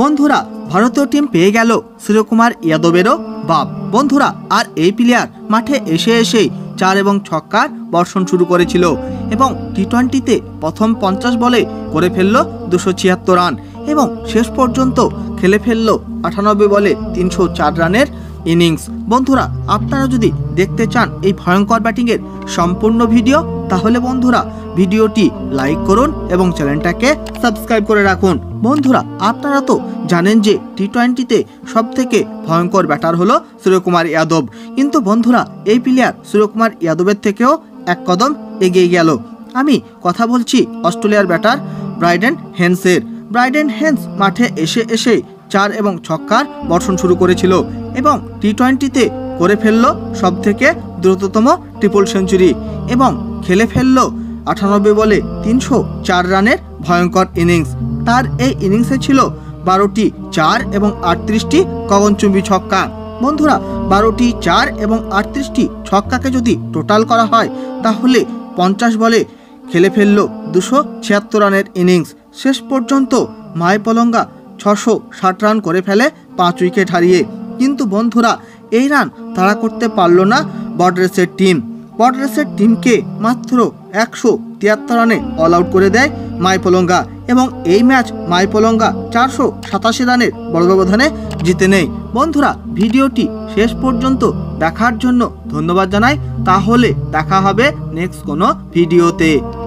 বন্ধুরা ভারতীয় টিম পেয়ে গেল সূর্যকুমার যাদবেরও বাপ। বন্ধুরা আর এই প্লেয়ার মাঠে এসে এসে চার এবং ছক্কার বর্ষণ শুরু করেছিল এবং টি-টোয়েন্টিতে প্রথম 50 বলে করে ফেলল 276 রান এবং শেষ পর্যন্ত খেলে ফেলল 98 বলে 304 রানের ইনিংস। বন্ধুরা আপনারা যদি দেখতে চান এই ভয়ঙ্কর ব্যাটিংয়ের সম্পূর্ণ ভিডিও তাহলে বন্ধুরা ভিডিওটি লাইক করুন এবং চ্যানেলটাকে সাবস্ক্রাইব করে রাখুন। বন্ধুরা আপনারা তো জানেন যে টি-টোয়েন্টিতে সবথেকে ভয়ঙ্কর ব্যাটার হলো সূর্যকুমার যাদব, কিন্তু বন্ধুরা এই প্লেয়ার সূর্যকুমার যাদবের থেকেও এক কদম এগিয়ে গেল। আমি কথা বলছি অস্ট্রেলিয়ার ব্যাটার ব্রাইডেন হেন্সের। ব্রাইডেন হেন্স মাঠে এসে এসে চার এবং ছক্কার বর্ষণ শুরু করেছিল এবং টি-টোয়েন্টিতে করে ফেলল সবথেকে দ্রুততম ট্রিপল সেঞ্চুরি এবং খেলে ফেলল 98 বলে 304 রানের ভয়ঙ্কর ইনিংস। তার এই ইনিংসে ছিল 12টি চার এবং 38টি গগনচুম্বী ছক্কা। বন্ধুরা 12টি চার এবং 38টি ছক্কাকে যদি টোটাল করা হয় তাহলে 50 বলে খেলে ফেলল 276 রানের ইনিংস। শেষ পর্যন্ত মাইপলঙ্গা 660 রান করে ফেলে 5 উইকেট হারিয়ে, কিন্তু বন্ধুরা এই রান তাড়া করতে পারল না বর্ডারেসের টিম। বর্ডারেসের টিমকে মাত্র 173 রানে অল আউট করে দেয় মাইপলঙ্গা এবং এই ম্যাচ মাইপলঙ্গা 487 রানের বড় ব্যবধানে জিতে নেয়। বন্ধুরা ভিডিওটি শেষ পর্যন্ত দেখার জন্য ধন্যবাদ জানাই, তাহলে দেখা হবে নেক্সট কোনো ভিডিওতে।